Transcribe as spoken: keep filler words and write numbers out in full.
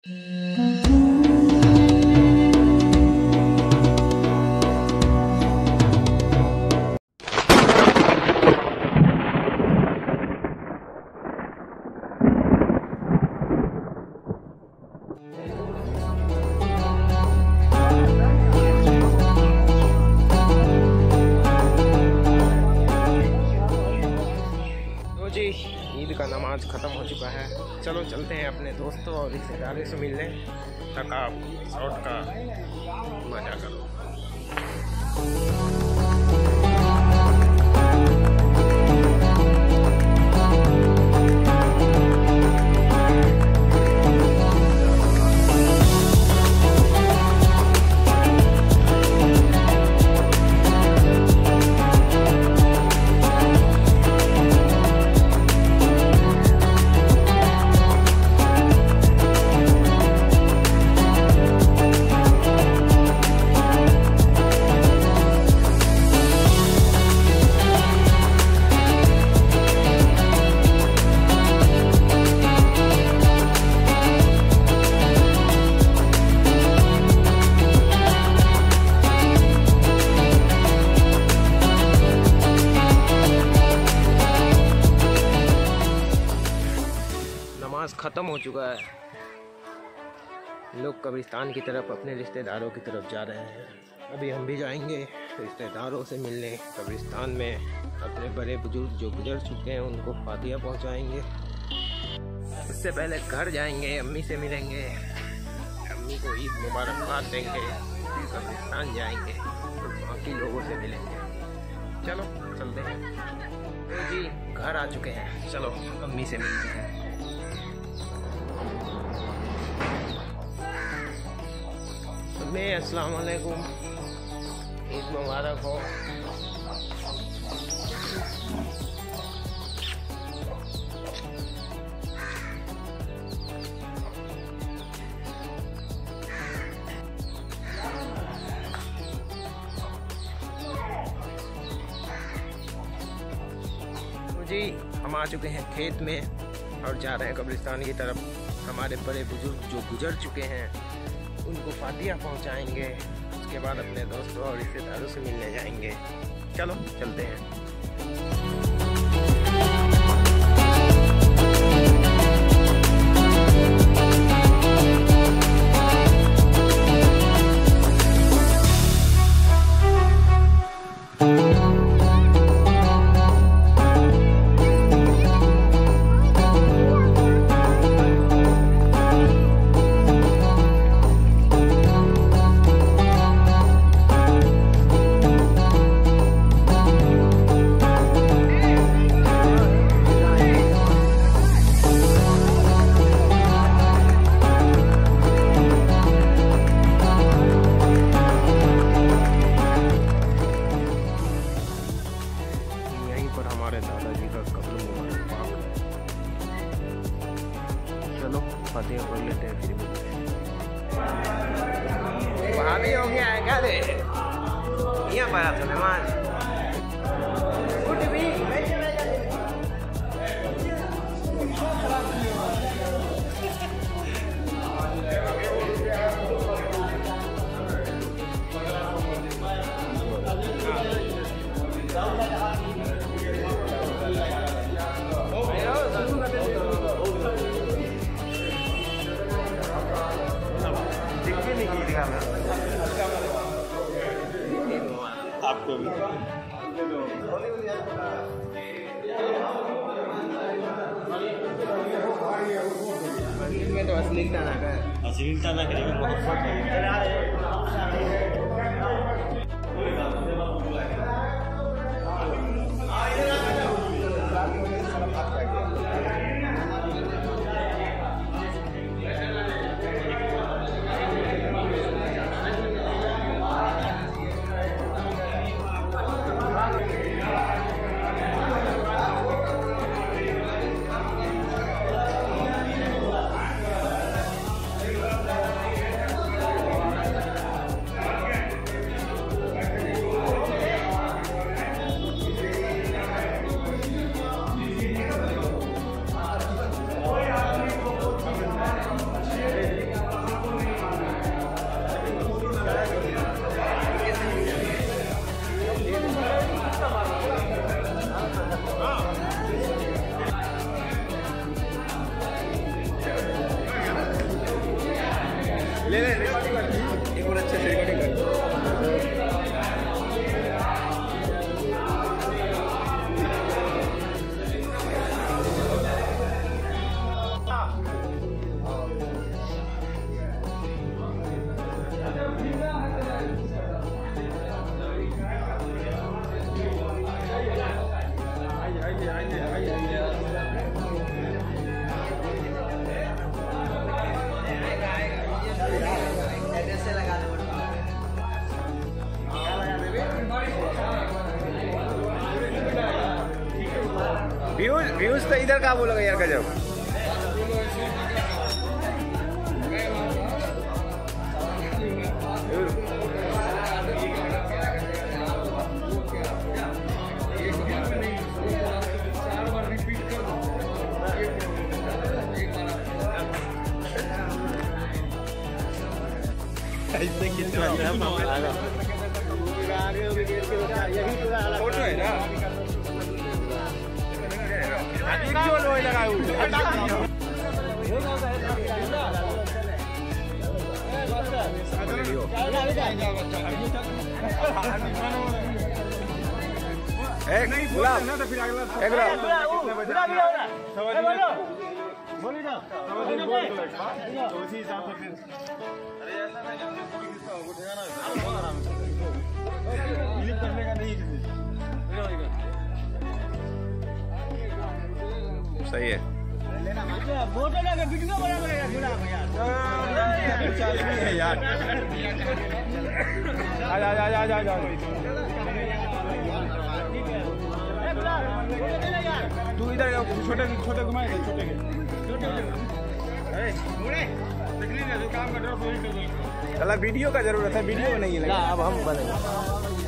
ईद का नमाज ख़त्म हो चुका है। चलो चलते हैं अपने दोस्तों और रिश्तेदारों से मिलने तक। आप शॉट का मजा करो। ख़त्म हो चुका है। लोग कब्रिस्तान की तरफ, अपने रिश्तेदारों की तरफ जा रहे हैं। अभी हम भी जाएंगे रिश्तेदारों से मिलने। कब्रिस्तान में अपने बड़े बुजुर्ग जो गुजर चुके हैं उनको फातिहा पहुंचाएंगे। उससे पहले घर जाएंगे, अम्मी से मिलेंगे, अम्मी को ईद मुबारकबाद देंगे, फिर कब्रिस्तान जाएंगे और तो बाकी लोगों से मिलेंगे। चलो चलते हैं। तो जी घर आ चुके हैं, चलो अम्मी से मिलते हैं। अस्सलाम वालेकुम, ईद मुबारक हो। जी हम आ चुके हैं खेत में और जा रहे हैं कब्रिस्तान की तरफ। हमारे बड़े बुजुर्ग जो गुजर चुके हैं उनको फातिहा पहुंचाएंगे। उसके बाद अपने दोस्तों और रिश्तेदारों से मिलने जाएंगे। चलो चलते हैं। दादाजी का कब्र मुबारक। चलो फातिहा पढ़ लेते हैं, फिर मिलते हैं। वहाँ भी हो गया है क्या? ये हमारा सुलेमान आपको भी अश्लीलता ना कर अश्लीलता ना करेगा। ले ले रिकॉर्डिंग कर, एक और अच्छे से रिकॉर्डिंग व्यूज व्यूज तो इधर का बोलोगे यार गजब। ऐसे कितना फोटो है ना नहीं सही है। बोतल लेके वीडियो बना बनेगा जुड़ा भैया यार। आ जा जा जा जा जा। तू इधर छोटे छोटे घुमाएगा छोटे के। अरे मुड़े तकलीफ है काम कर रहा है। चला वीडियो का जरूरत है, वीडियो नहीं लगा अब हम बनेंगे।